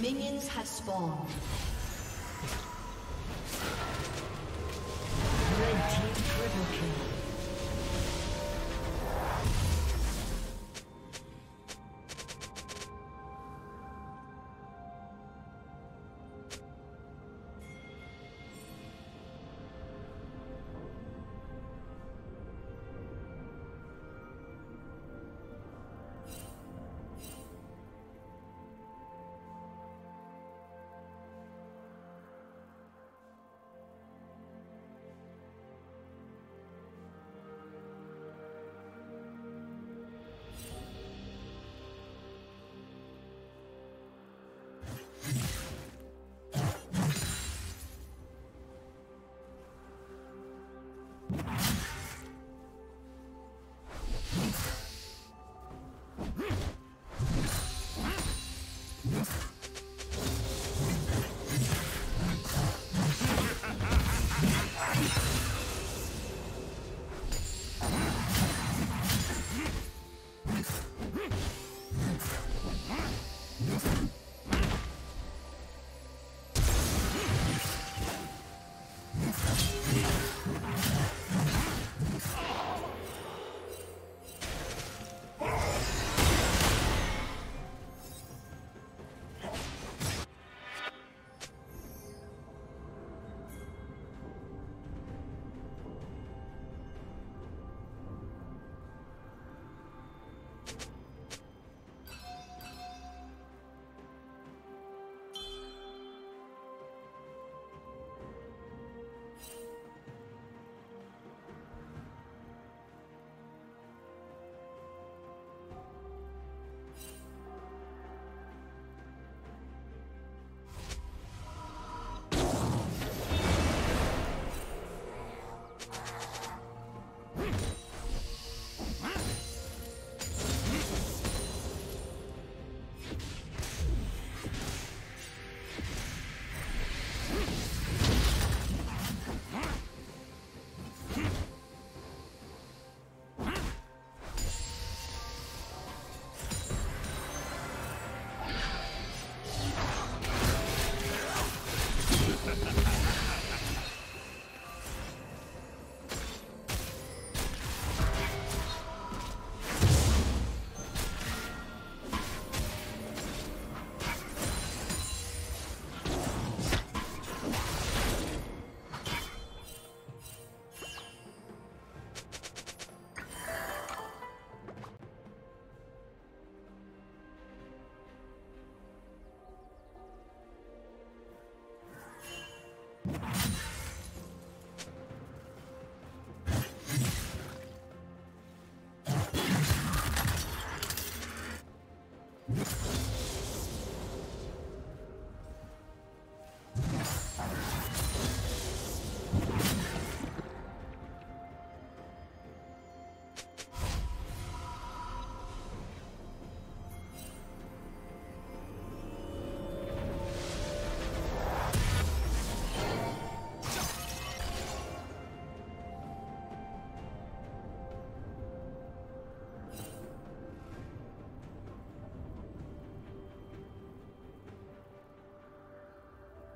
Minions have spawned. Red team triple kill.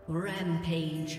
Rampage.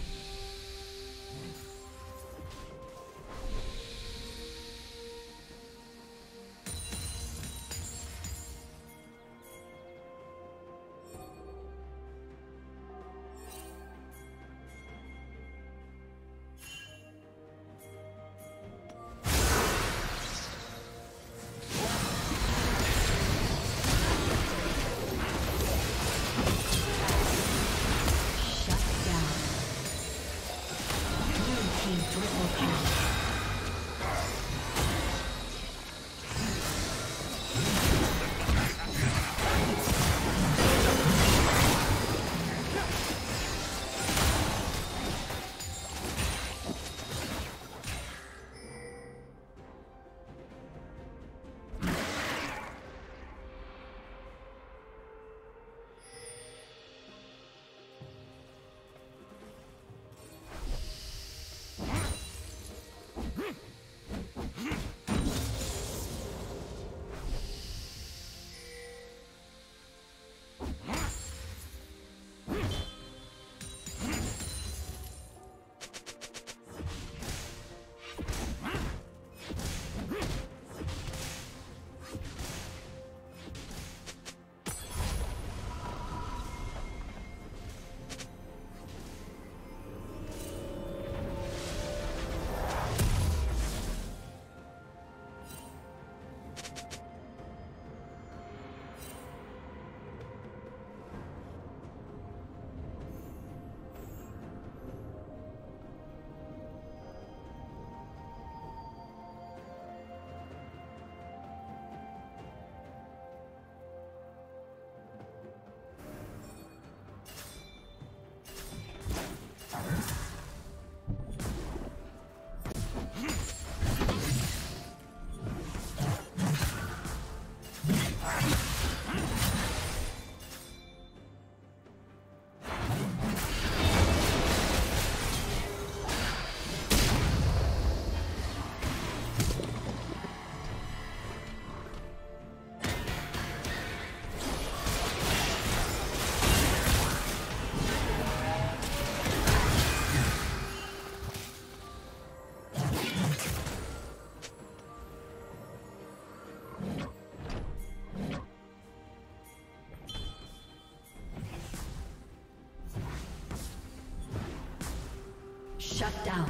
Shut down.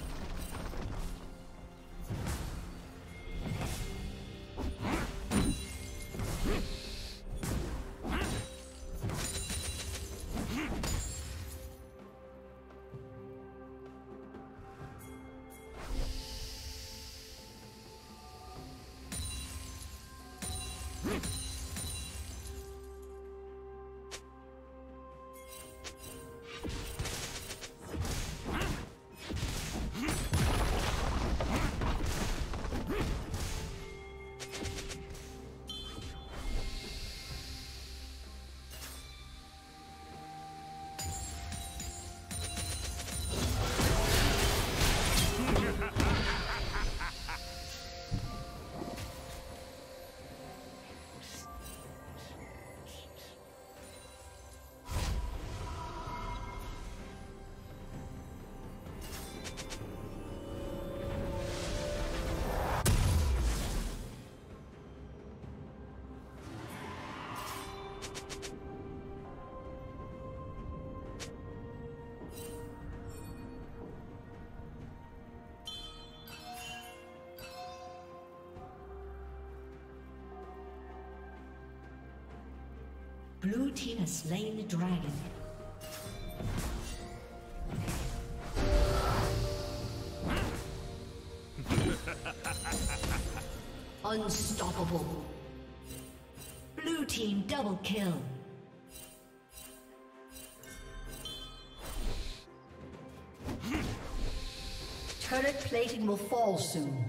Blue team has slain the dragon. Unstoppable. Blue team double kill. Turret plating will fall soon.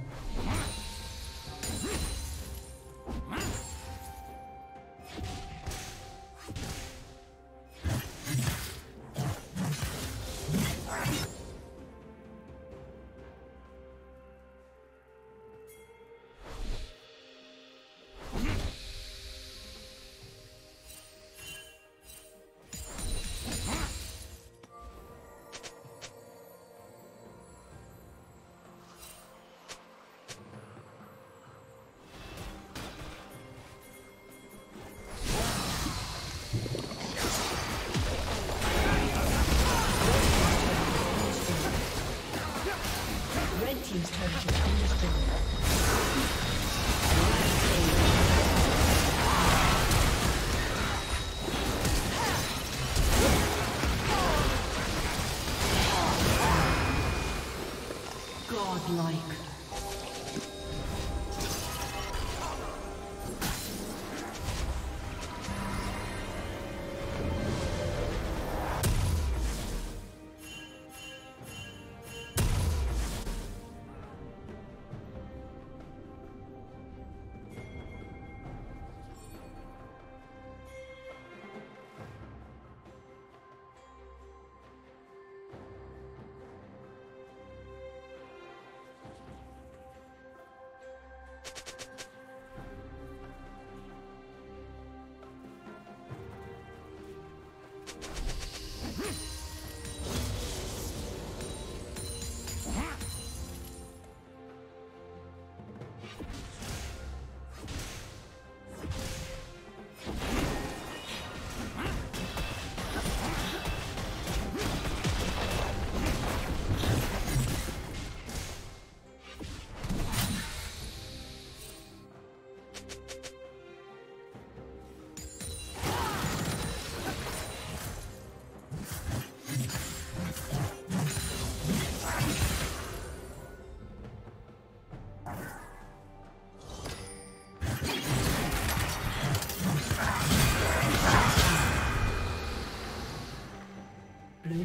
Blue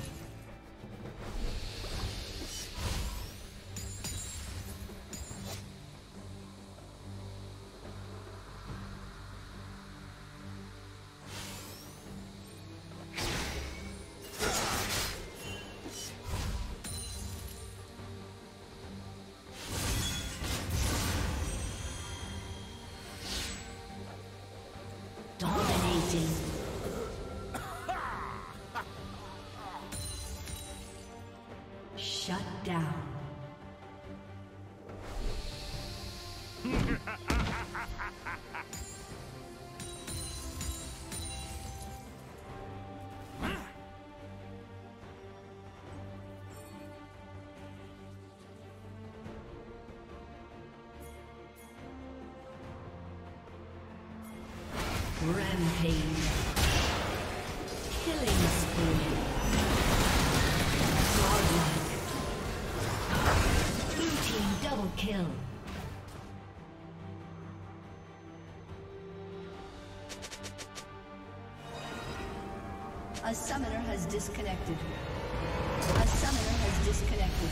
Shut down. Rampage. Killing spree. Double kill. A summoner has disconnected. A summoner has disconnected.